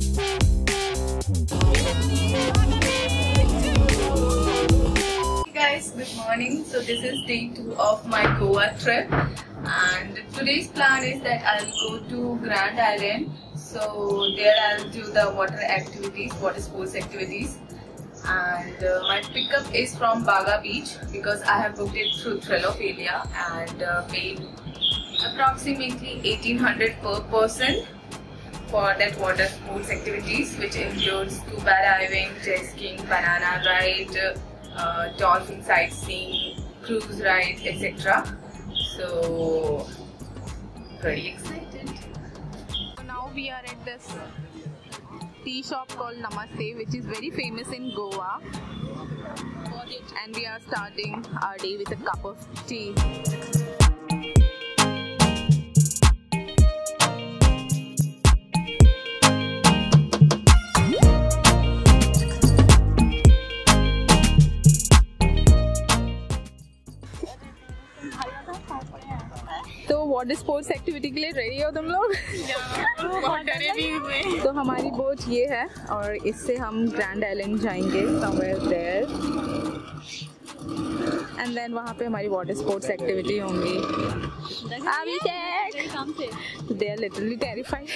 Hey guys, good morning. So this is day 2 of my Goa trip, and today's plan is that I'll go to Grand Island. So there I'll do the water sports activities, and my pickup is from Baga Beach because I have booked it through Thrillophilia and paid approximately 1800 per person for that water sports activities, which includes scuba diving, jet skiing, banana ride, dolphin sightseeing, cruise ride, etc. So pretty excited. So now we are at this tea shop called Namaste, which is very famous in Goa, and we are starting our day with a cup of tea. तो water sports activity के लिए ready हो तुम लोग? तो हमारी boat ये है और इससे हम ग्रैंड आइलैंड जाएंगे somewhere there, and then वहाँ पे हमारी वाटर स्पोर्ट्स एक्टिविटी होंगी. अभिषेक, they are literally terrified.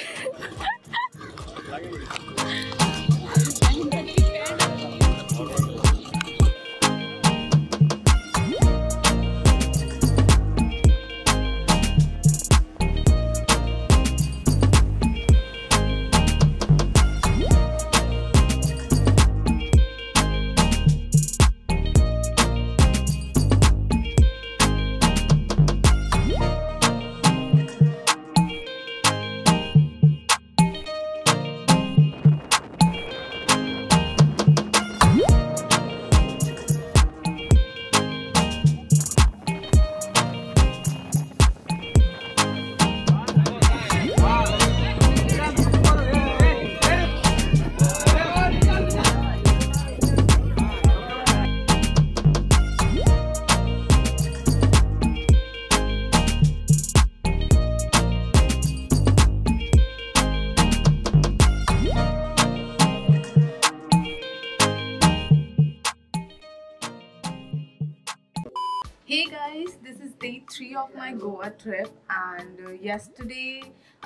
Hey guys, this is day 3 of my Goa trip, and yesterday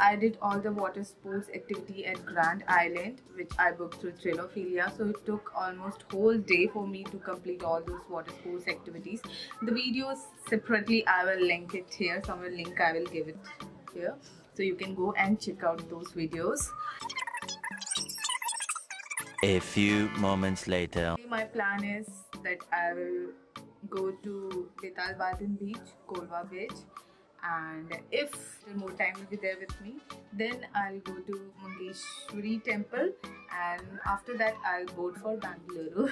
I did all the water sports activity at Grand Island, which I booked through Thrillophilia. So it took almost whole day for me to complete all those water sports activities. The videos separately I will link it here, somewhere link I will give it here, so you can go and check out those videos. A few moments later. My plan is that I will go to Betalbatim Beach, Kolva Beach, and if more time will be there with me, then I'll go to Mungeshwari temple, and after that I'll board for Bangalore.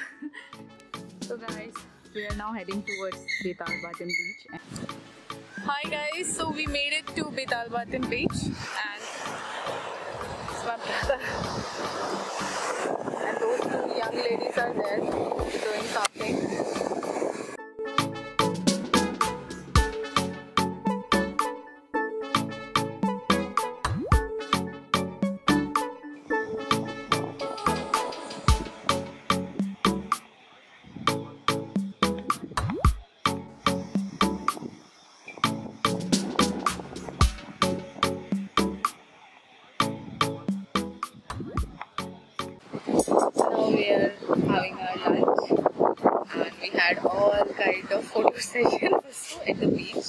So guys, we are now heading towards Betalbatim Beach. Hi guys, so we made it to Betalbatim Beach, and it's my brother and those two young ladies are there doing something. We are having our lunch, and we had all kind of photo sessions also at the beach,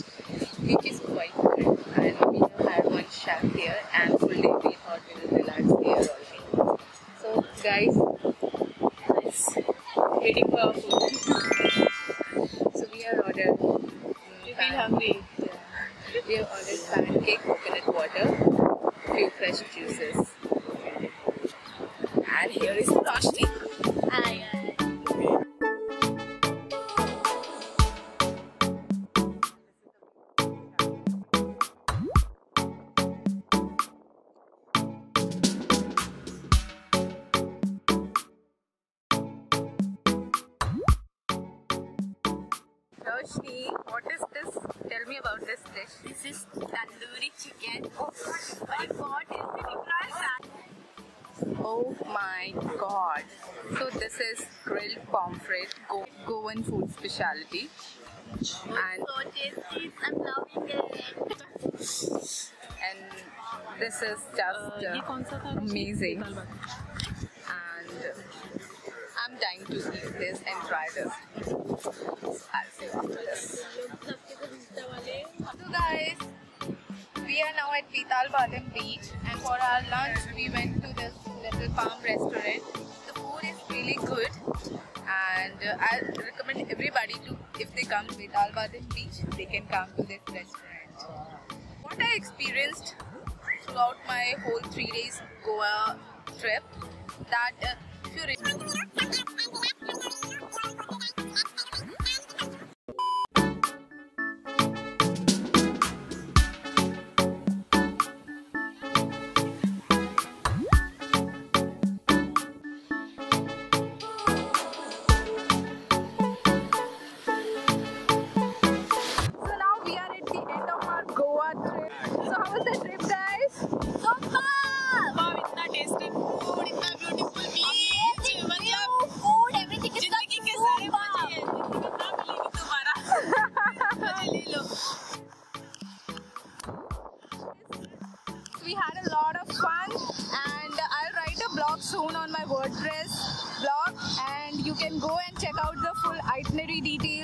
which is quite good, and we had one shack here, and full day we thought we will relax here also. So guys, let's heading for our food. So we have ordered, you feel hungry? Yeah. We have ordered pancake, coconut water, few fresh juices. And here is Roshni. Hi. Roshni, what is this? Tell me about this dish. This is tandoori chicken. Oh my god, it's really nice. Oh my god. So this is grilled pomfret, Goan food speciality. And so tasty, I'm loving it. And this is just amazing. And I'm dying to eat this and try this. I'll see you after this. So guys, we are now at Betalbatim Beach, and for our lunch we went to this little farm restaurant. The food is really good, and I recommend everybody to, if they come to Betalbatim Beach, they can come to this restaurant. What I experienced throughout my whole 3 days Goa trip, that we had a lot of fun, and I'll write a blog soon on my WordPress blog, and you can go and check out the full itinerary details.